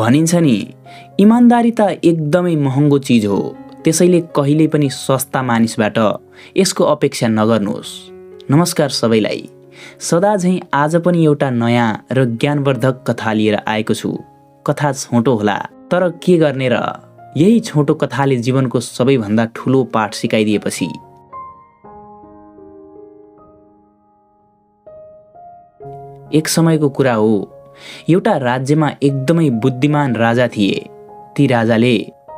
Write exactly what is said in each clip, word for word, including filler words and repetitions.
भनिन्छ नि इमानदारी त एकदमै महँगो चीज हो, त्यसैले कहिल्यै पनि सस्ता मानिसबाट यसको अपेक्षा नगर्नुहोस्। नमस्कार सबैलाई, सदा झैं आज पनि एउटा नयाँ र ज्ञानवर्धक कथा लिएर आएको छु। कथा छोटो होला तर के गर्ने र, यही छोटो कथाले जीवनको सबैभन्दा ठूलो पाठ सिकाइदिएपछि। एक समयको कुरा हो, एउटा राज्यमा एकदमै बुद्धिमान राजा थिए। ती राजाले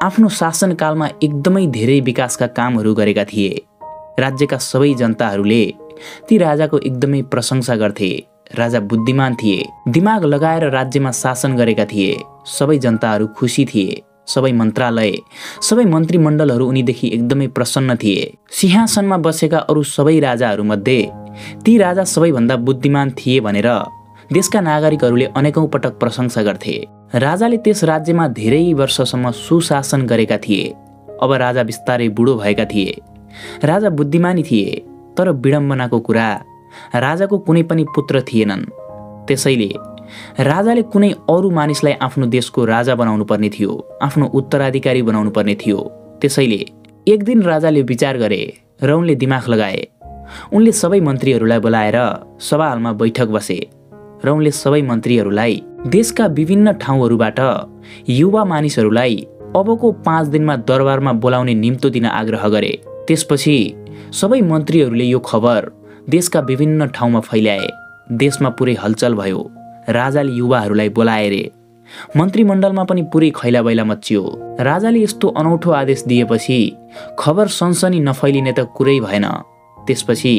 आफ्नो शासनकालमा एकदमै धेरै विकासका कामहरू गरेका थिए। राज्यका सबै जनताहरूले ती राजाको एकदमै प्रशंसा गर्थे। राजा बुद्धिमान थिए, दिमाग लगाएर राज्यमा शासन गरेका थिए। सबै जनताहरू खुसी थिए। सबै मन्त्रालय, सबै मन्त्रीमण्डलहरू उनीदेखि एकदमै प्रसन्न थिए। सिंहासनमा बसेका अरू सबै राजाहरूमध्ये ती राजा सबैभन्दा बुद्धिमान थिए भनेर देशका नागरिकहरूले अनेकौं पटक प्रशंसा गर्थे। राजाले त्यस राज्यमा धेरै वर्षसम्म सुशासन गरेका थिए। अब राजा बिस्तारै बुढो भएका थिए। राजा बुद्धिमानी थिए, तर विडम्बनाको कुरा राजाको कुनै पनि पुत्र थिएनन्। त्यसैले राजाले कुनै अरू मानिसलाई आफ्नो देशको राजा बनाउनु पर्ने थियो, आफ्नो उत्तराधिकारी बनाउनु पर्ने थियो। त्यसैले एक दिन राजाले विचार गरे र उनले दिमाग लगाए। उनले सबै मन्त्रीहरूलाई बोलाएर सभामा बैठक बसे र उनले सबै मन्त्रीहरूलाई देशका विभिन्न ठाउँहरूबाट युवा मानिसहरूलाई अबको पाँच दिनमा दरबारमा बोलाउने निम्तो दिन आग्रह गरे। त्यसपछि सबै मन्त्रीहरूले यो खबर देशका विभिन्न ठाउँमा फैल्याए। देशमा पुरै हलचल भयो। राजाले युवाहरूलाई बोलाए रे। मन्त्रीमण्डलमा पनि पुरै खैलाबैला मच्चियो। राजाले यस्तो अनौठो आदेश दिएपछि खबर सनसनी नफैलिने त कुरै भएन। त्यसपछि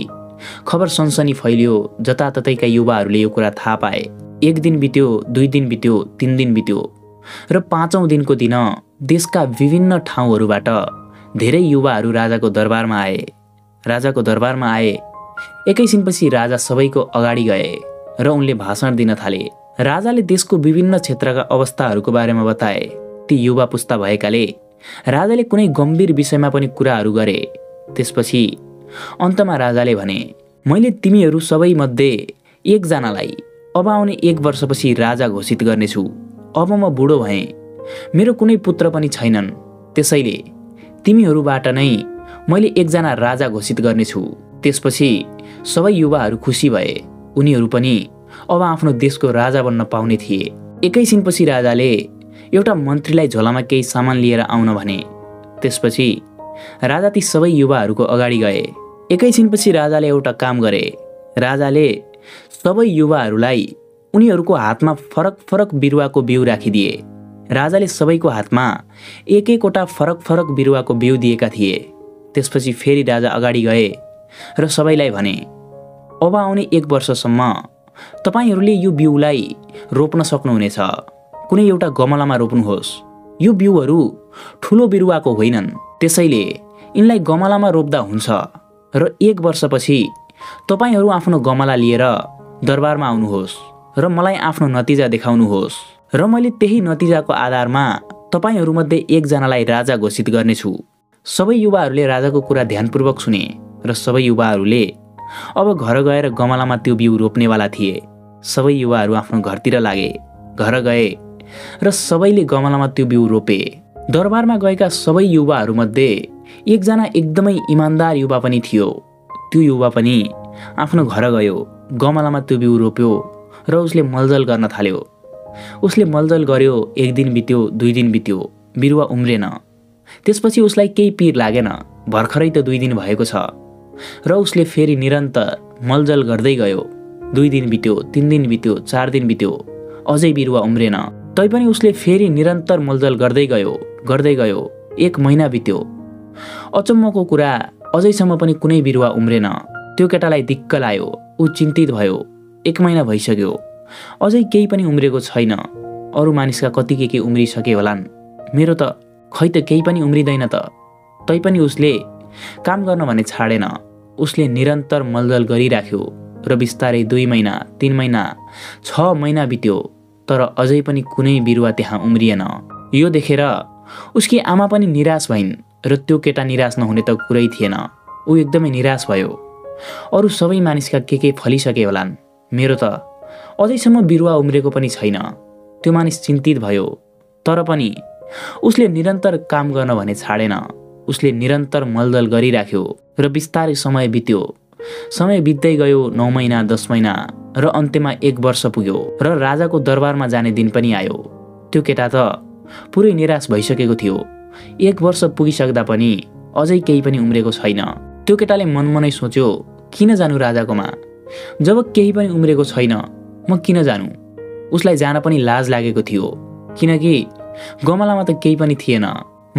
खबर सनसनी फैलियो। जताततैका युवाहरूले यो कुरा थाहा पाए। एक दिन बित्यो, दुई दिन बित्यो, तीन दिन बित्यो र पाँचौं दिनको दिन देशका विभिन्न ठाउँहरूबाट धेरै युवाहरू राजाको दरबारमा आए। राजाको दरबारमा आए। एकैछिनपछि राजा सबैको अगाडि गए र उनले भाषण दिन थाले। राजाले देशको विभिन्न क्षेत्रका अवस्थाहरूको बारेमा बताए। ती युवा पुस्ता भएकाले राजाले कुनै गम्भीर विषयमा पनि कुराहरू गरे। त्यसपछि अन्तमा राजाले भने, मैले तिमीहरू सबैमध्ये एकजनालाई अब आउने एक वर्षपछि राजा घोषित गर्नेछु। अब म बुढो भएँ, मेरो कुनै पुत्र पनि छैनन्, त्यसैले तिमीहरूबाट नै मैले एकजना राजा घोषित गर्नेछु। त्यसपछि सबै युवाहरू खुसी भए। उनीहरू पनि अब आफ्नो देशको राजा बन्न पाउने थिए। एकैछिनपछि राजाले एउटा मन्त्रीलाई झोलामा केही सामान लिएर आउन भने। त्यसपछि राजा ती सबै युवाहरूको अगाडि गए। एकैछिनपछि राजाले एउटा काम गरे। राजाले सबै युवाहरूलाई उनीहरूको हातमा फरक फरक बिरुवाको बिउ राखिदिए। राजाले सबैको हातमा एक एकवटा फरक फरक बिरुवाको बिउ दिएका थिए। त्यसपछि फेरि राजा अगाडि गए र सबैलाई भने, अब आउने एक वर्षसम्म तपाईहरूले यो बिउलाई रोप्न सक्नुहुनेछ। कुनै एउटा गमलामा रोप्नुहोस्। यो बिउहरू ठुलो बिरुवाको होइनन्, त्यसैले यिनलाई गमलामा रोप्दा हुन्छ र एक वर्षपछि तपाईहरू आफ्नो गमला लिएर दरबारमा आउनुहोस् र मलाई आफ्नो नतिजा देखाउनुहोस् र मैले त्यही नतिजाको आधारमा तपाईहरूमध्ये एकजनालाई राजा घोषित गर्नेछु। सबै युवाहरूले राजाको कुरा ध्यानपूर्वक सुने र सबै युवाहरूले अब घर गएर गमलामा त्यो बिउ रोप्नेवाला थिए। सबै युवाहरू आफ्नो घरतिर लागे। घर गए र सबैले गमलामा त्यो बिउ रोपे। दरबारमा गएका सबै युवाहरूमध्ये एकजना एकदमै इमान्दार युवा पनि थियो। त्यो युवा पनि आफ्नो घर गयो, गमलामा त्यो बिउ रोप्यो र उसले मलजल गर्न थाल्यो। उसले मलजल गर्यो। एक दिन बित्यो, दुई दिन बित्यो, बिरुवा उम्रेन। त्यसपछि उसलाई केही पिर लागेन, भर्खरै त दुई दिन भएको छ। र उसले फेरि निरन्तर मलजल गर्दै गयो। दुई दिन बित्यो, तीन दिन बित्यो, चार दिन बित्यो, अझै बिरुवा उम्रेन। तैपनि उसले फेरि निरन्तर मलजल गर्दै गयो, गर्दै गयो। एक महिना बित्यो। अचम्मको कुरा, अझैसम्म पनि कुनै बिरुवा उम्रेन। त्यो केटालाई दिक्क लाग्यो। ऊ चिन्तित भयो। एक महिना भइसक्यो, अझै केही पनि उम्रेको छैन। अरू मानिसका कति के के उम्रिसके होलान्, मेरो त खै त केही पनि उम्रिँदैन त। तैपनि उसले काम गर्न भने छाडेन। उसले निरन्तर मलजल गरिराख्यो र बिस्तारै दुई महिना, तीन महिना, छ महिना बित्यो, तर अझै पनि कुनै बिरुवा त्यहाँ उम्रिएन। यो देखेर उसकी आमा पनि निराश भइन् र त्यो केटा निराश नहुने त कुरै थिएन। ऊ एकदमै निराश भयो। अरू सबै मानिसका के के फलिसके होलान्, मेरो त अझैसम्म बिरुवा उम्रेको पनि छैन। त्यो मानिस चिन्तित भयो तर पनि उसले निरन्तर काम गर्न भने छाडेन। उसले निरन्तर मलदल गरिराख्यो र बिस्तारै समय बित्यो। समय बित्दै गयो। नौ महिना, दस महिना र अन्त्यमा एक वर्ष पुग्यो र राजाको दरबारमा जाने दिन पनि आयो। त्यो केटा त पुरै निराश भइसकेको थियो। एक वर्ष पुगिसक्दा पनि अझै केही पनि उम्रेको छैन। त्यो केटाले मनमनै सोच्यो, किन जानु राजाकोमा, जब केही पनि उम्रेको छैन म किन जानु। उसलाई जान पनि लाज लागेको थियो, किनकि गमलामा त केही पनि थिएन।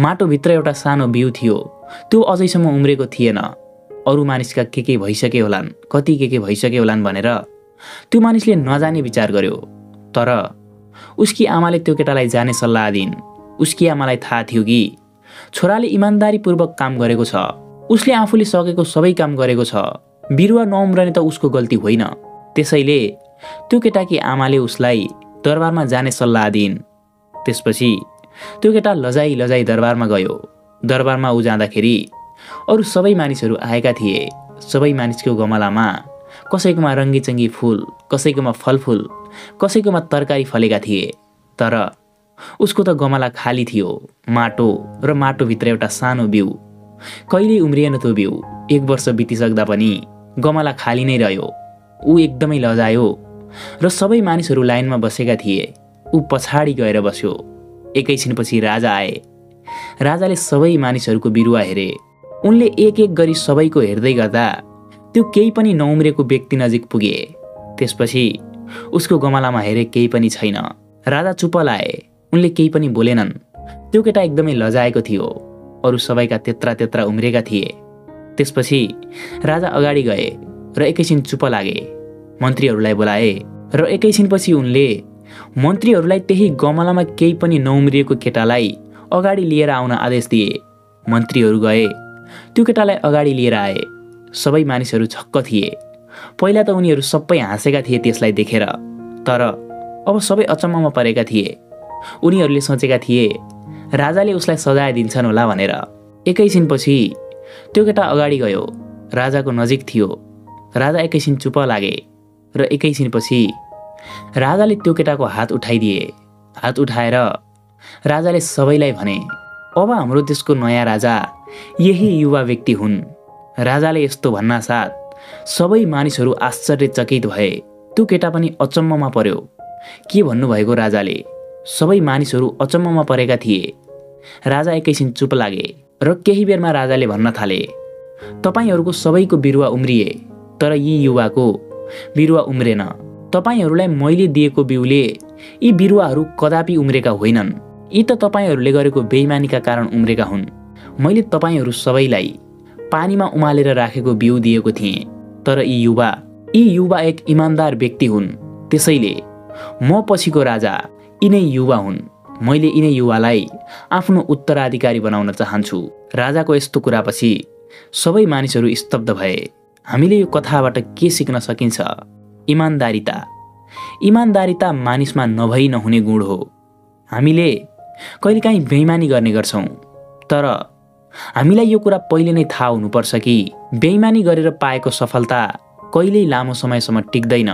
माटोभित्र एउटा सानो बिउ थियो, त्यो अझैसम्म उम्रेको थिएन। अरू मानिसका के के भइसके होलान्, कति के के भइसके होलान् भनेर त्यो मानिसले नजाने विचार गर्यो। तर उसकी आमाले त्यो केटालाई जाने सल्लाह दिइन्। उसकी आमालाई थाहा थियो कि छोराले इमान्दारीपूर्वक काम गरेको छ, उसले आफूले सकेको सबै काम गरेको छ। बिरुवा नउम्रने त उसको गल्ती होइन। त्यसैले त्यो केटाकी आमाले उसलाई दरबारमा जाने सल्लाह दिइन्। त्यसपछि त्यो केटा लजाई लजाई दरबारमा गयो। दरबारमा उ जाँदाखेरि अरू सबै मानिसहरू आएका थिए। सबै मानिसको गमलामा कसैकोमा रङ्गीचङ्गी फुल, कसैकोमा फलफुल, कसैकोमा तरकारी फलेका थिए। तर उसको त गमला खाली थियो। माटो र माटोभित्र एउटा सानो बिउ। कहिल्यै उम्रिएन त्यो बिउ। एक वर्ष बितिसक्दा पनि गमला खाली नै रह्यो। ऊ एकदमै लजायो र सबै मानिसहरू लाइनमा बसेका थिए। ऊ पछाडि गएर बस्यो। एकैछिनपछि राजा आए। राजाले सबै मानिसहरूको बिरुवा हेरे। उनले एक एक गरी सबैको हेर्दै गर्दा त्यो केही पनि नउम्रेको व्यक्ति नजिक पुगे। त्यसपछि उसको गमलामा हेरे, केही पनि छैन। राजा चुप लाए। उनले केही पनि बोलेनन्। त्यो केटा एकदमै लजाएको थियो। अरू सबैका त्यत्रा त्यत्रा उम्रेका थिए। त्यसपछि राजा अगाडि गए र एकैछिन चुप लागे। मन्त्रीहरूलाई बोलाए र एकैछिनपछि उनले मन्त्रीहरूलाई त्यही गमलामा केही पनि नउम्रिएको केटालाई अगाडि लिएर आउन आदेश दिए। मन्त्रीहरू गए, त्यो केटालाई अगाडि लिएर आए। सबै मानिसहरू छक्क थिए। पहिला त उनीहरू सबै हाँसेका थिए त्यसलाई देखेर, तर अब सबै अचम्ममा परेका थिए। उनीहरूले सोचेका थिए राजाले उसलाई सजाय दिन्छन् होला भनेर। एकैछिनपछि त्यो केटा अगाडि गयो। राजाको नजिक थियो। राजा एकैछिन चुप लागे र एकैछिनपछि राजाले त्यो केटाको हात उठाइदिए। हात उठाएर राजाले सबैलाई भने, अब हाम्रो देशको नयाँ राजा यही युवा व्यक्ति हुन्। राजाले यस्तो भन्नासाथ सबै मानिसहरू आश्चर्यचकित भए। त्यो केटा पनि अचम्ममा पर्यो। के भन्नुभएको राजाले? सबै मानिसहरू अचम्ममा परेका थिए। राजा एकैछिन चुप लागे र केही बेरमा राजाले भन्न थाले, तपाईँहरूको सबैको बिरुवा उम्रिए, तर यी युवाको बिरुवा उम्रेन। तपाईंहरूलाई मैले दिएको बिउले यी बिरुवाहरू कदापि उम्रेका होइनन्। यी त तपाईंहरूले गरेको बेईमानीका कारण उम्रेका हुन्। मैले तपाईंहरू सबैलाई पानीमा उमालेर राखेको बिउ दिएको थिएँ, तर यी युवा यी युवा एक इमान्दार व्यक्ति हुन्। त्यसैले म पछिको राजा यिनै युवा हुन्। मैले यिनै युवालाई आफ्नो उत्तराधिकारी बनाउन चाहन्छु। राजाको यस्तो कुरापछि सबै मानिसहरू स्तब्ध भए। हामीले यो कथाबाट के सिक्न सकिन्छ? इमान्दारिता इमान्दारिता मानिसमा नभई नहुने गुण हो। हामीले कहिलेकाहीँ बेईमानी गर्ने गर्छौँ, तर हामीलाई यो कुरा पहिले नै थाहा हुनुपर्छ कि बेईमानी गरेर पाएको सफलता कहिल्यै लामो समयसम्म टिक्दैन,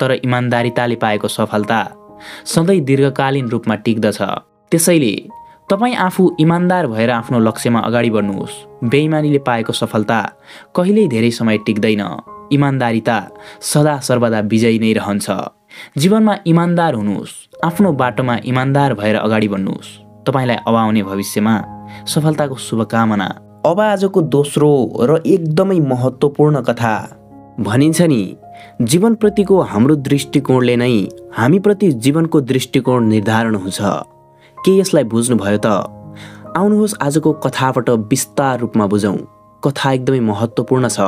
तर इमान्दारिताले पाएको सफलता सधैँ दीर्घकालीन रूपमा टिक्दछ। त्यसैले तपाईँ आफू इमान्दार भएर आफ्नो लक्ष्यमा अगाडि बढ्नुहोस्। बेईमानीले पाएको सफलता कहिल्यै धेरै समय टिक्दैन। इमान्दारिता सदा सर्वदा विजयी नै रहन्छ। जीवनमा इमान्दार हुनुहोस्। आफ्नो बाटोमा इमान्दार भएर अगाडि बढ्नुहोस्। तपाईँलाई अब आउने भविष्यमा सफलताको शुभकामना। अब आजको दोस्रो र एकदमै महत्त्वपूर्ण कथा। भनिन्छ नि, जीवनप्रतिको हाम्रो दृष्टिकोणले नै हामीप्रति जीवनको दृष्टिकोण निर्धारण हुन्छ। के यसलाई बुझ्नुभयो त? आउनुहोस् आजको कथाबाट विस्तार रूपमा बुझौँ। कथा एकदमै महत्त्वपूर्ण छ।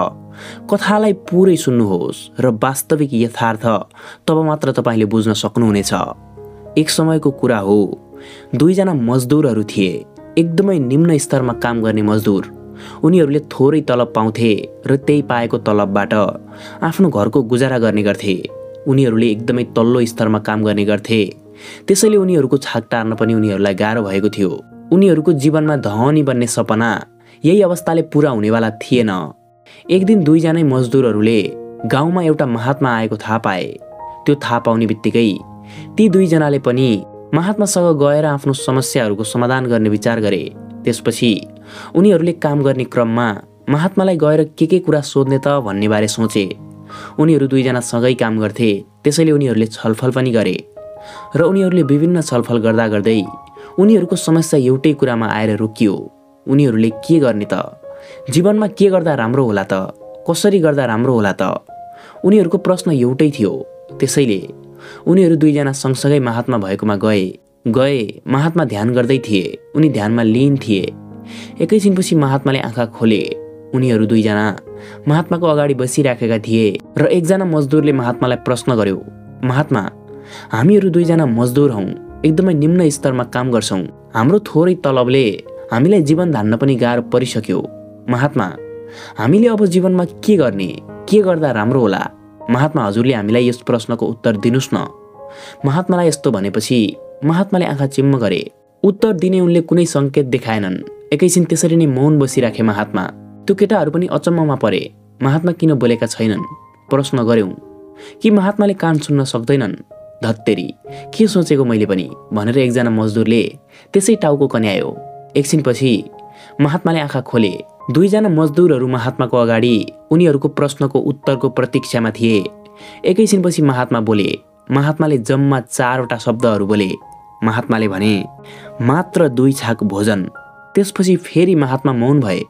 कथालाई पुरै सुन्नुहोस् र वास्तविक यथार्थ तब मात्र तपाईँले बुझ्न सक्नुहुनेछ। एक समयको कुरा हो, दुईजना मजदुरहरू थिए। एकदमै निम्न स्तरमा काम गर्ने मजदुर। उनीहरूले थोरै तलब पाउँथे र त्यही पाएको तलबबाट आफ्नो घरको गुजारा गर्ने गर्थे। उनीहरूले एकदमै तल्लो स्तरमा काम गर्ने गर्थे। त्यसैले उनीहरूको छाक टार्न पनि उनीहरूलाई गाह्रो भएको थियो। उनीहरूको जीवनमा धनी बन्ने सपना यही अवस्थाले पुरा हुनेवाला थिएन। एक दिन दुईजनै मजदुरहरूले गाउँमा एउटा महात्मा आएको थाहा पाए। त्यो थाहा पाउने बित्तिकै ती दुईजनाले पनि महात्मासँग गएर आफ्नो समस्याहरूको समाधान गर्ने विचार गरे। त्यसपछि उनीहरूले काम गर्ने क्रममा महात्मालाई गएर के के कुरा सोध्ने त भन्ने बारे सोचे। उनीहरू दुईजना सँगै काम गर्थे, त्यसैले उनीहरूले छलफल पनि गरे र उनीहरूले विभिन्न छलफल गर्दा गर्दै उनीहरूको समस्या एउटै कुरामा आएर रोकियो। उनीहरूले के गर्ने त, जीवनमा के गर्दा राम्रो होला त, कसरी गर्दा राम्रो होला त, उनीहरूको प्रश्न एउटै थियो। त्यसैले उनीहरू दुईजना सँगसँगै महात्मा भएकोमा गए गए महात्मा ध्यान गर्दै थिए। उनी ध्यानमा लीन थिए। एकैछिनपछि महात्माले आँखा खोले। उनीहरू दुईजना महात्माको अगाडि बसिराखेका थिए र एकजना मजदुरले महात्मालाई प्रश्न गर्यो, महात्मा, हामीहरू दुईजना मजदुर हौं, एकदमै निम्न स्तरमा काम गर्छौं, हाम्रो थोरै तलबले हामीलाई जीवन धान्न पनि गाह्रो परिसक्यो। महात्मा, हामीले अब जीवनमा के गर्ने, के गर्दा राम्रो होला? महात्मा, हजुरले हामीलाई यस प्रश्नको उत्तर दिनुस् न। महात्मालाई यस्तो भनेपछि महात्माले आँखा चिम्म गरे। उत्तर दिने उनले कुनै संकेत देखाएनन्। एकैछिन त्यसरी नै मौन बसिराखे महात्मा। त्यो केटाहरू पनि अचम्ममा परे, महात्मा किन बोलेका छैनन्। प्रश्न गर्यौं कि महात्माले कान सुन्न सक्दैनन्? धत्तेरी, के सोचेको मैले पनि भनेर एकजना मजदुरले त्यसै टाउको कन्यायो। एकछिनपछि महात्माले आँखा खोले। दुईजना मजदुरहरू महात्माको अगाडि उनीहरूको प्रश्नको उत्तरको प्रतीक्षामा थिए। एकैछिनपछि महात्मा बोले। महात्माले जम्मा चारवटा शब्दहरू बोले। महात्माले भने, मात्र दुई छाक भोजन। त्यसपछि फेरि महात्मा मौन भए।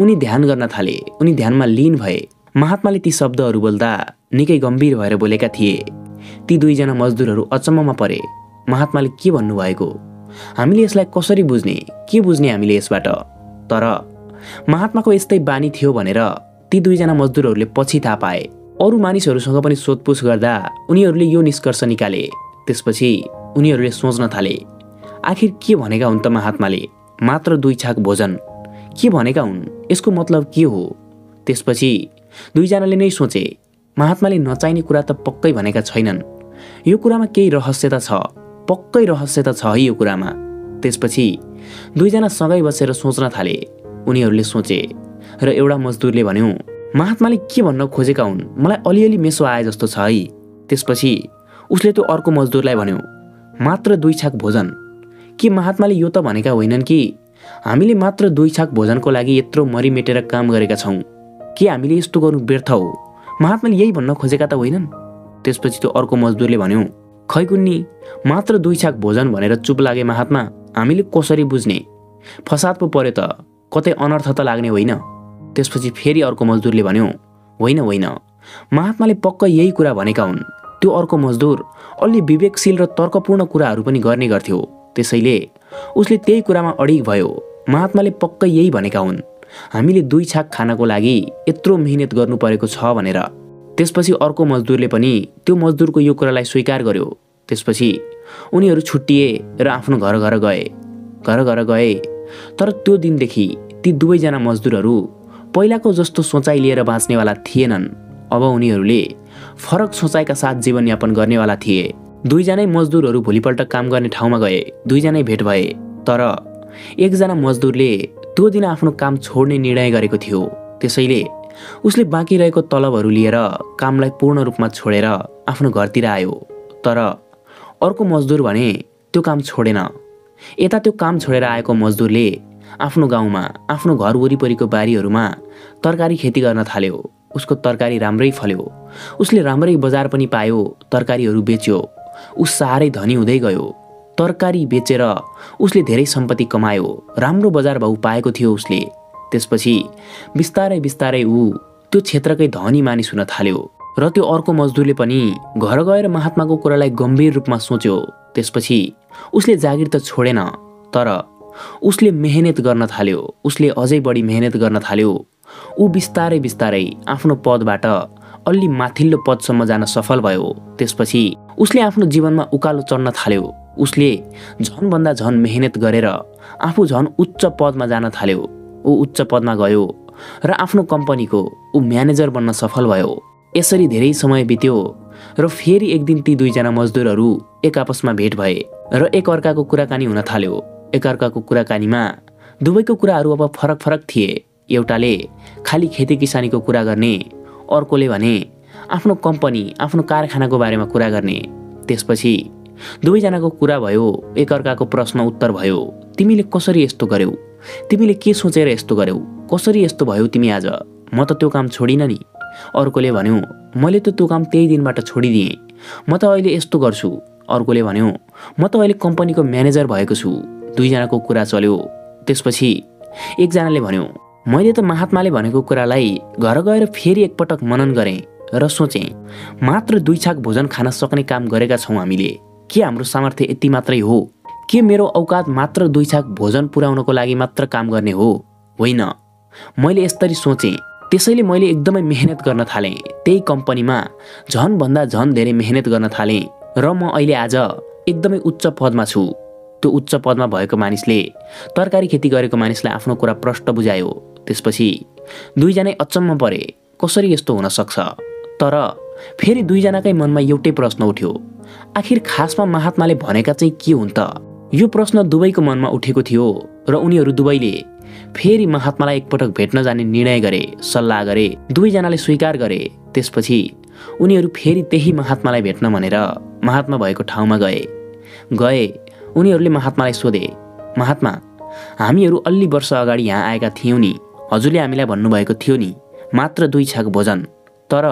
उनी ध्यान गर्न थाले। उनी ध्यानमा लीन भए। महात्माले ती शब्दहरू बोल्दा निकै गम्भीर भएर बोलेका थिए। ती दुईजना मजदुरहरू अचम्ममा परे। महात्माले के भन्नुभएको, हामीले यसलाई कसरी बुझ्ने, के बुझ्ने हामीले यसबाट? तर महात्माको यस्तै बानी थियो भनेर ती दुईजना मजदुरहरूले पछि थाहा पाए। अरू मानिसहरूसँग पनि सोधपुछ गर्दा उनीहरूले यो निष्कर्ष निकाले। त्यसपछि उनीहरूले सोच्न थाले, आखिर के भनेका हुन् त महात्माले? मात्र दुई छाक भोजन के भनेका हुन्? यसको मतलब के हो? त्यसपछि दुईजनाले नै सोचे, महात्माले नचाहिने कुरा त पक्कै भनेका छैनन्। यो कुरामा केही रहस्य त छ, पक्कै रहस्य त छ यो कुरामा। त्यसपछि दुईजना सँगै बसेर सोच्न थाले। उनीहरूले सोचे र एउटा मजदुरले भन्यो, महात्माले के भन्न खोजेका हुन्? मलाई अलिअलि मेसो आए जस्तो छ है। त्यसपछि उसले त्यो अर्को मजदुरलाई भन्यो, मात्र दुई छाक भोजन, के महात्माले यो त भनेका होइनन् कि हामीले मात्र दुई छाक भोजनको लागि यत्रो मरिमेटेर काम गरेका छौँ? के हामीले यस्तो गर्नु व्यर्थ हो? महात्माले यही भन्न खोजेका त होइनन्? त्यसपछि त्यो अर्को मजदुरले भन्यो, खै कुन्नी, मात्र दुई छाक भोजन भनेर चुप लागे महात्मा, हामीले कसरी बुझ्ने? फसाद पो पर्यो त, कतै अनर्थ त लाग्ने होइन? त्यसपछि फेरि अर्को मजदुरले भन्यो, होइन होइन, महात्माले पक्क यही कुरा भनेका हुन्। त्यो अर्को मजदुर अलि विवेकशील र तर्कपूर्ण कुराहरू पनि गर्ने गर्थ्यो। त्यसैले उसले त्यही कुरामा अडिग भयो। महात्माले पक्क यही भनेका हुन्, हामीले दुई छाक खानको लागि यत्रो मेहनत गर्नु परेको छ भनेर। त्यसपछि अर्को मजदुरले पनि त्यो मजदुरको यो कुरालाई स्वीकार गर्यो। त्यसपछि उनीहरू छुट्टिए र आफ्नो घर घर गए। घर घर गए तर त्यो दिनदेखि ती दुवैजना मजदुरहरू पहिलाको जस्तो सोचाइ लिएर बाँच्नेवाला थिएनन्। अब उनीहरूले फरक सोचाइका साथ जीवनयापन गर्नेवाला थिए। दुईजनै मजदुरहरू भोलिपल्ट काम गर्ने ठाउँमा गए। दुईजनै भेट भए। तर एकजना मजदुरले त्यो दिन आफ्नो काम छोड्ने निर्णय गरेको थियो। त्यसैले उसले बाँकी रहेको तलबहरू लिएर कामलाई पूर्ण रूपमा छोडेर आफ्नो घरतिर आयो। तर अर्को मजदुर भने त्यो काम छोडेन। यता त्यो काम छोडेर आएको मजदुरले आफ्नो गाउँमा आफ्नो घर वरिपरिको बारीहरूमा तरकारी खेती गर्न थाल्यो। उसको तरकारी राम्रै फल्यो। उसले राम्रै बजार पनि पायो। तरकारीहरू बेच्यो। उस साह्रै धनी हुँदै गयो। तरकारी बेचेर उसले धेरै सम्पत्ति कमायो। राम्रो बजार भाउ पाएको थियो उसले। त्यसपछि बिस्तारै बिस्तारै ऊ त्यो क्षेत्रकै धनी मानिस हुन थाल्यो। र त्यो अर्को मजदुरले पनि घर गएर महात्माको कुरालाई गम्भीर रूपमा सोच्यो। त्यसपछि उसले जागिर त छोडेन, तर उसले मेहनत गर्न थाल्यो। उसले अझै बढी मेहनत गर्न थाल्यो। ऊ बिस्तारै बिस्तारै आफ्नो पदबाट अलि माथिल्लो पदसम्म जान सफल भयो। त्यसपछि उसले आफ्नो जीवनमा उकालो चढ्न थाल्यो। उसले झनभन्दा झन मेहनत गरेर आफू झन उच्च पदमा जान थाल्यो। ऊ उच्च पदमा गयो र आफ्नो कम्पनीको ऊ म्यानेजर बन्न सफल भयो। यसरी धेरै समय बित्यो र फेरि एक दिन ती दुईजना मजदुरहरू एक आपसमा भेट भए र एकअर्काको कुराकानी हुन थाल्यो। एकअर्काको कुराकानीमा दुवैको कुराहरू अब फरक फरक थिए। एउटाले खाली खेती किसानीको कुरा गर्ने, अर्कोले भने आफ्नो कम्पनी आफ्नो कारखानाको बारेमा कुरा गर्ने। त्यसपछि दुवैजनाको कुरा भयो, एकअर्काको प्रश्न उत्तर भयो। तिमीले कसरी यस्तो गर्यौ, तिमीले के सोचेर यस्तो गर्यौ, कसरी यस्तो भयो तिमी आज? म त त्यो काम छोडिन नि। अर्कोले भन्यो, मैले त त्यो काम त्यही दिनबाट छोडिदिएँ, म त अहिले यस्तो गर्छु। अर्कोले भन्यो, म त अहिले कम्पनीको म्यानेजर भएको छु। दुईजनाको कुरा चल्यो। त्यसपछि एकजनाले भन्यो, मैले त महात्माले भनेको कुरालाई घर गएर फेरि एकपटक मनन गरेँ र सोचेँ, मात्र दुई छाक भोजन खान सक्ने काम गरेका छौँ हामीले। के हाम्रो सामर्थ्य यति मात्रै हो? के मेरो औकात मात्र दुई छाक भोजन पुर्याउनको लागि मात्र काम गर्ने हो? होइन, मैले यसरी सोचेँ। त्यसैले मैले एकदमै मेहनत गर्न थालेँ। त्यही कम्पनीमा झनभन्दा झन धेरै मेहनत गर्न थालेँ र म अहिले आज एकदमै उच्च पदमा छु। त्यो उच्च पदमा भएको मानिसले तरकारी खेती गरेको मानिसलाई आफ्नो कुरा प्रष्ट बुझायो। त्यसपछि दुईजनै अचम्म परे, कसरी यस्तो हुन सक्छ? तर फेरि दुईजनाकै मनमा एउटै प्रश्न उठ्यो, आखिर खासमा महात्माले भनेका चाहिँ के हुन् त? यो प्रश्न दुवैको मनमा उठेको थियो र उनीहरू दुवैले फेरि महात्मालाई एकपटक भेट्न जाने निर्णय गरे, सल्लाह गरे, दुवैजनाले स्वीकार गरे। त्यसपछि उनीहरू फेरि त्यही महात्मालाई भेट्न भनेर महात्मा भएको ठाउँमा गए। गए उनीहरूले महात्मालाई सोधे, महात्मा, हामीहरू अलि वर्ष अगाडि यहाँ आएका थियौँ नि, हजुरले हामीलाई भन्नुभएको थियो नि मात्र दुई छाक भोजन, तर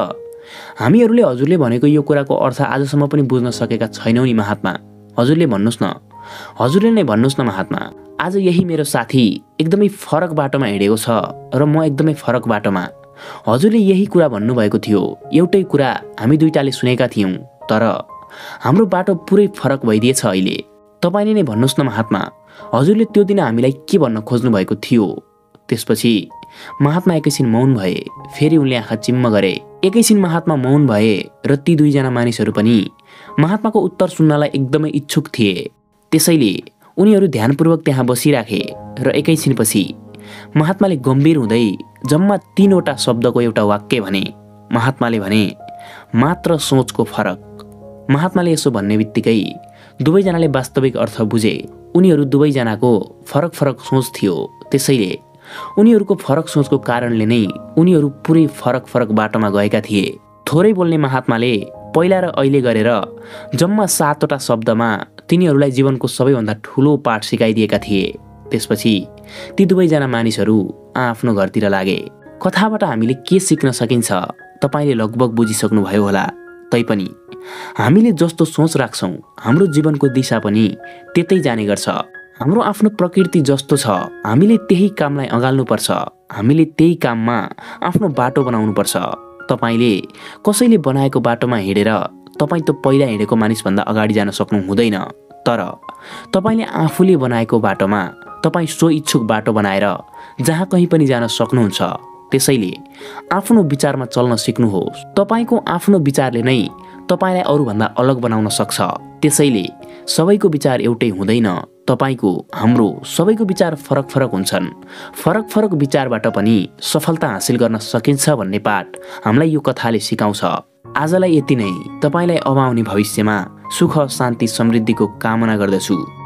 हामीहरूले हजुरले भनेको यो कुराको अर्थ आजसम्म पनि बुझ्न सकेका छैनौँ नि महात्मा। हजुरले भन्नुहोस् न, हजुरले नै भन्नुहोस् न महात्मा, आज यही मेरो साथी एकदमै फरक बाटोमा हिँडेको छ र म एकदमै फरक बाटोमा। हजुरले यही कुरा भन्नुभएको थियो, एउटै कुरा हामी दुईटाले सुनेका थियौँ, तर हाम्रो बाटो पुरै फरक भइदिएछ अहिले। तपाईँले नै भन्नुहोस् न महात्मा, हजुरले त्यो दिन हामीलाई के भन्न खोज्नुभएको थियो? त्यसपछि महात्मा एकैछिन मौन भए, फेरि उनले आँखा चिम्म गरे। एकैछिन महात्मा मौन भए र ती दुईजना मानिसहरू पनि महात्माको उत्तर सुन्नलाई एकदमै इच्छुक थिए। त्यसैले उनीहरू ध्यानपूर्वक त्यहाँ बसिराखे र एकैछिनपछि महात्माले गम्भीर हुँदै जम्मा तीनवटा शब्दको एउटा वाक्य भने। महात्माले भने, मात्र सोचको फरक। महात्माले यसो भन्ने बित्तिकै दुवैजनाले वास्तविक अर्थ बुझे। उनीहरू दुवैजनाको फरक फरक सोच थियो, त्यसैले उनीहरूको फरक सोचको कारणले नै उनीहरू पुरै फरक फरक बाटोमा गएका थिए। थोरै बोल्ने महात्माले पहिला र अहिले गरेर जम्मा सातवटा शब्दमा तिनीहरूलाई जीवनको सबैभन्दा ठुलो पाठ सिकाइदिएका थिए। त्यसपछि ती दुवैजना मानिसहरू आआफ्नो घरतिर लागे। कथाबाट हामीले के सिक्न सकिन्छ तपाईँले लगभग बुझिसक्नुभयो होला, तैपनि हामीले जस्तो सोच राख्छौँ हाम्रो जीवनको दिशा पनि त्यतै जाने गर्छ। हाम्रो आफ्नो प्रकृति जस्तो छ हामीले त्यही कामलाई अँगाल्नुपर्छ, हामीले त्यही काममा आफ्नो बाटो बनाउनुपर्छ। तपाईँले कसैले बनाएको बाटोमा हिँडेर तपाईँ त पहिला हिँडेको मानिसभन्दा अगाडि जान सक्नु हुँदैन, तर तपाईँले आफूले बनाएको बाटोमा तपाईँ स्वइच्छुक बाटो बनाएर जहाँ कहीँ पनि जान सक्नुहुन्छ। त्यसैले आफ्नो विचारमा चल्न सिक्नुहोस्। तपाईँको आफ्नो विचारले नै तपाईँलाई अरूभन्दा अलग बनाउन सक्छ। त्यसैले सबैको विचार एउटै हुँदैन। तपाईँको, हाम्रो सबैको विचार फरक फरक हुन्छन्। फरक फरक विचारबाट पनि सफलता हासिल गर्न सकिन्छ भन्ने पाठ हामीलाई यो कथाले सिकाउँछ। आजलाई यति नै। तपाईँलाई अब आउने भविष्यमा सुख, शान्ति, समृद्धिको कामना गर्दछु।